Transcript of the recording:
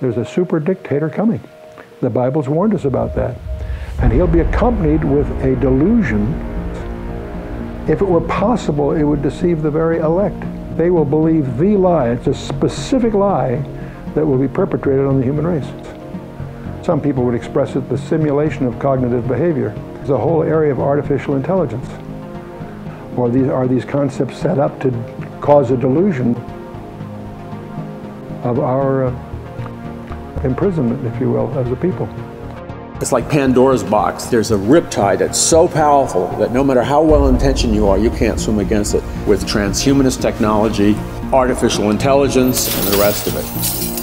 There's a super dictator coming. The Bible's warned us about that. And he'll be accompanied with a delusion. If it were possible, it would deceive the very elect. They will believe the lie. It's a specific lie that will be perpetrated on the human race. Some people would express it the simulation of cognitive behavior. The whole area of artificial intelligence. Or are these concepts set up to cause a delusion of our imprisonment, if you will, as a people? It's like Pandora's box. There's a riptide that's so powerful that no matter how well-intentioned you are, you can't swim against it. With transhumanist technology, artificial intelligence, and the rest of it.